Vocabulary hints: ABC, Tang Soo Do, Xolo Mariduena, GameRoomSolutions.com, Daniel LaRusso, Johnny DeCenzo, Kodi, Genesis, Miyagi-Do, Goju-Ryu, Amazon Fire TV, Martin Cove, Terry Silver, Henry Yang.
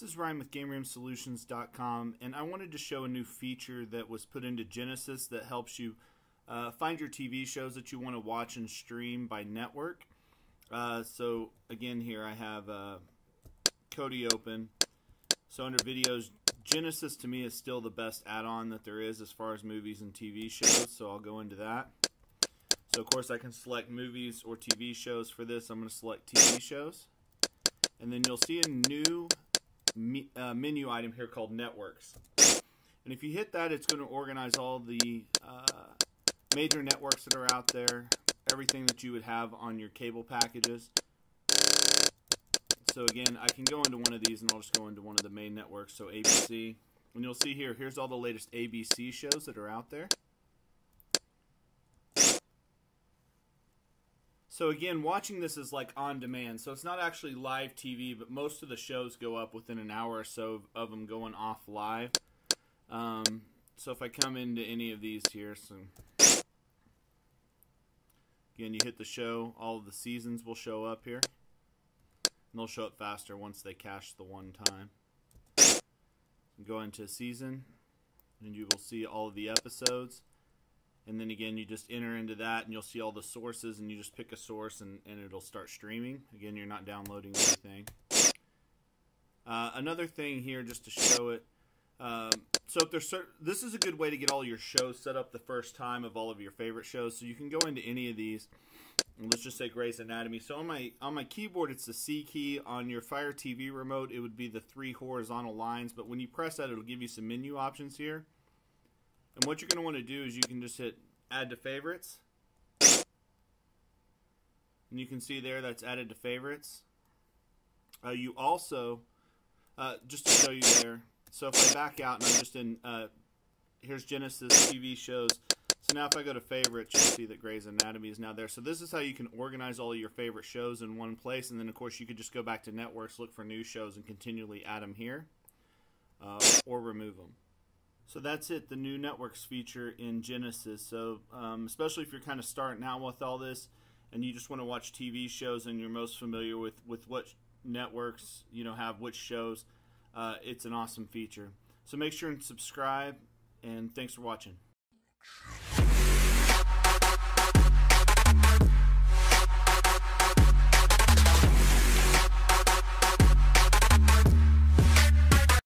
This is Ryan with GameRoomSolutions.com, and I wanted to show a new feature that was put into Genesis that helps you find your TV shows that you want to watch and stream by network. So again, here I have Kodi open. So under videos, Genesis to me is still the best add-on that there is as far as movies and TV shows, so I'll go into that. So of course I can select movies or TV shows for this. I'm going to select TV shows, and then you'll see a new menu item here called networks, and if you hit that, it's going to organize all the major networks that are out there, everything that you would have on your cable packages. So again, I can go into one of these, and I'll just go into one of the main networks, so ABC, and you'll see here, here's all the latest ABC shows that are out there. So again, watching this is like on demand, so it's not actually live TV, but most of the shows go up within an hour or so of them going off live. So if I come into any of these here, so again, you hit the show, all of the seasons will show up here, and they'll show up faster once they cache the one time. You go into season, and you will see all of the episodes. And then again, you just enter into that, and you'll see all the sources, and you just pick a source, and it'll start streaming. Again, you're not downloading anything. Another thing here, just to show it, so if there's this is a good way to get all your shows set up the first time of all of your favorite shows. So you can go into any of these, and let's just say Grey's Anatomy. So on my keyboard, it's the C key. On your Fire TV remote, it would be the three horizontal lines, but when you press that, it'll give you some menu options here. And what you're going to want to do is you can just hit add to favorites. And you can see there that's added to favorites. You also, just to show you there, so if I back out and I'm just in, here's Genesis TV shows. So now if I go to favorites, you'll see that Grey's Anatomy is now there. So this is how you can organize all of your favorite shows in one place. And then, of course, you could just go back to networks, look for new shows, and continually add them here or remove them. So that's it, the new networks feature in Genesis. So especially if you're kind of starting out with all this and you just want to watch TV shows and you're most familiar with what networks have which shows, it's an awesome feature. So make sure and subscribe, and thanks for watching.